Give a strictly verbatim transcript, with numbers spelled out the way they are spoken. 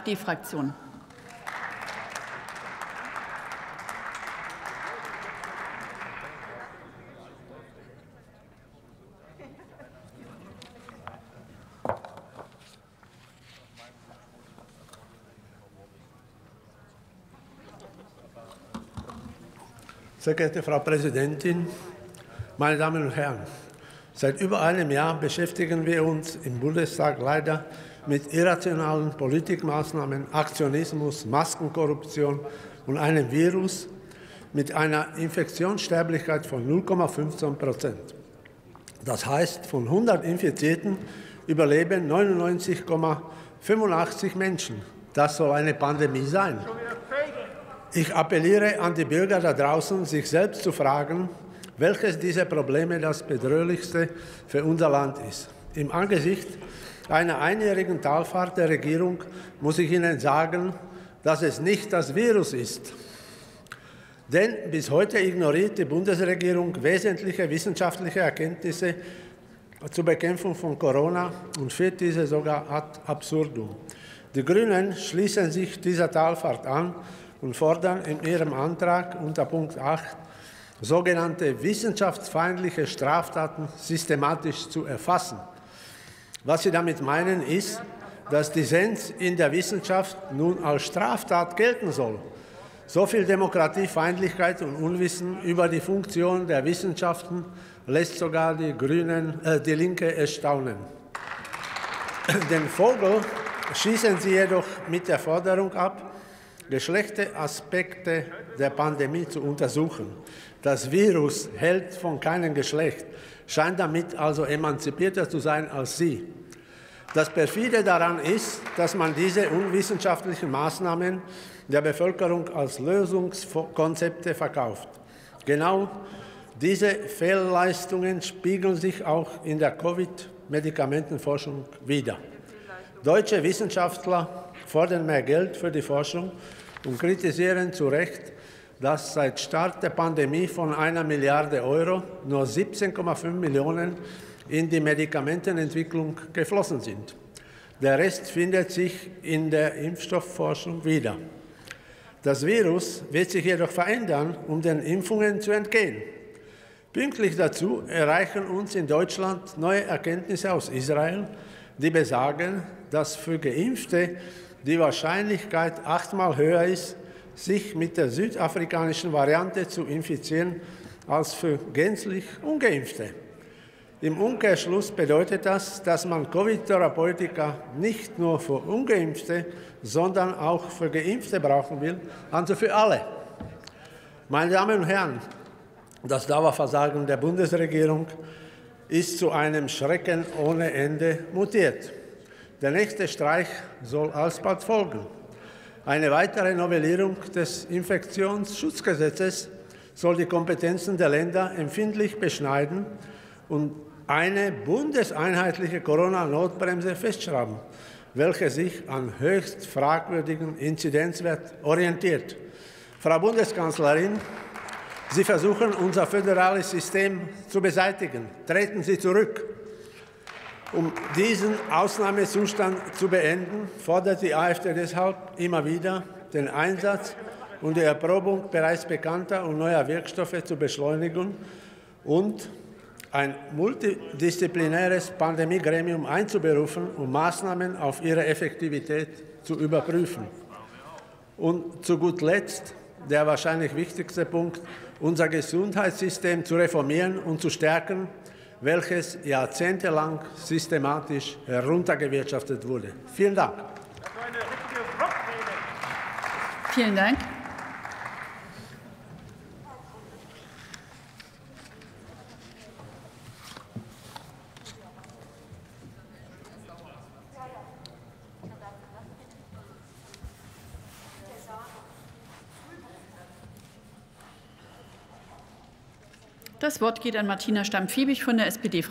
AfD-Fraktion. Sehr geehrte Frau Präsidentin, meine Damen und Herren! Seit über einem Jahr beschäftigen wir uns im Bundestag leider mit irrationalen Politikmaßnahmen, Aktionismus, Maskenkorruption und einem Virus mit einer Infektionssterblichkeit von null Komma fünfzehn Prozent. Das heißt, von hundert Infizierten überleben neunundneunzig Komma fünfundachtzig Menschen. Das soll eine Pandemie sein. Ich appelliere an die Bürger da draußen, sich selbst zu fragen, welches dieser Probleme das bedrohlichste für unser Land ist. Im Angesicht einer einjährigen Talfahrt der Regierung muss ich Ihnen sagen, dass es nicht das Virus ist. Denn bis heute ignoriert die Bundesregierung wesentliche wissenschaftliche Erkenntnisse zur Bekämpfung von Corona und führt diese sogar ad absurdum. Die Grünen schließen sich dieser Talfahrt an und fordern in ihrem Antrag unter Punkt acht, sogenannte wissenschaftsfeindliche Straftaten systematisch zu erfassen. Was sie damit meinen, ist, dass Dissens in der Wissenschaft nun als Straftat gelten soll. So viel Demokratiefeindlichkeit und Unwissen über die Funktion der Wissenschaften lässt sogar die Grünen, äh, die Linke erstaunen. Den Vogel schießen sie jedoch mit der Forderung ab, Geschlechteraspekte der Pandemie zu untersuchen. Das Virus hält von keinem Geschlecht, scheint damit also emanzipierter zu sein als sie. Das Perfide daran ist, dass man diese unwissenschaftlichen Maßnahmen der Bevölkerung als Lösungskonzepte verkauft. Genau diese Fehlleistungen spiegeln sich auch in der Covid-Medikamentenforschung wider. Deutsche Wissenschaftler fordern mehr Geld für die Forschung und kritisieren zu Recht, dass seit Start der Pandemie von einer Milliarde Euro nur siebzehn Komma fünf Millionen in die Medikamentenentwicklung geflossen sind. Der Rest findet sich in der Impfstoffforschung wieder. Das Virus wird sich jedoch verändern, um den Impfungen zu entgehen. Pünktlich dazu erreichen uns in Deutschland neue Erkenntnisse aus Israel, die besagen, dass für Geimpfte die Wahrscheinlichkeit achtmal höher ist, sich mit der südafrikanischen Variante zu infizieren, als für gänzlich Ungeimpfte. Im Umkehrschluss bedeutet das, dass man Covid-Therapeutika nicht nur für Ungeimpfte, sondern auch für Geimpfte brauchen will, also für alle. Meine Damen und Herren, das Dauerversagen der Bundesregierung ist zu einem Schrecken ohne Ende mutiert. Der nächste Streich soll alsbald folgen. Eine weitere Novellierung des Infektionsschutzgesetzes soll die Kompetenzen der Länder empfindlich beschneiden und eine bundeseinheitliche Corona-Notbremse festschreiben, welche sich an höchst fragwürdigen Inzidenzwert orientiert. Frau Bundeskanzlerin, Sie versuchen, unser föderales System zu beseitigen. Treten Sie zurück. Um diesen Ausnahmezustand zu beenden, fordert die AfD deshalb immer wieder, den Einsatz und die Erprobung bereits bekannter und neuer Wirkstoffe zu beschleunigen und ein multidisziplinäres Pandemiegremium einzuberufen, um Maßnahmen auf ihre Effektivität zu überprüfen. Und zu guter Letzt der wahrscheinlich wichtigste Punkt, unser Gesundheitssystem zu reformieren und zu stärken, welches jahrzehntelang systematisch heruntergewirtschaftet wurde. Vielen Dank. Vielen Dank. Das Wort geht an Martina Stamm-Fiebig von der S P D-Fraktion.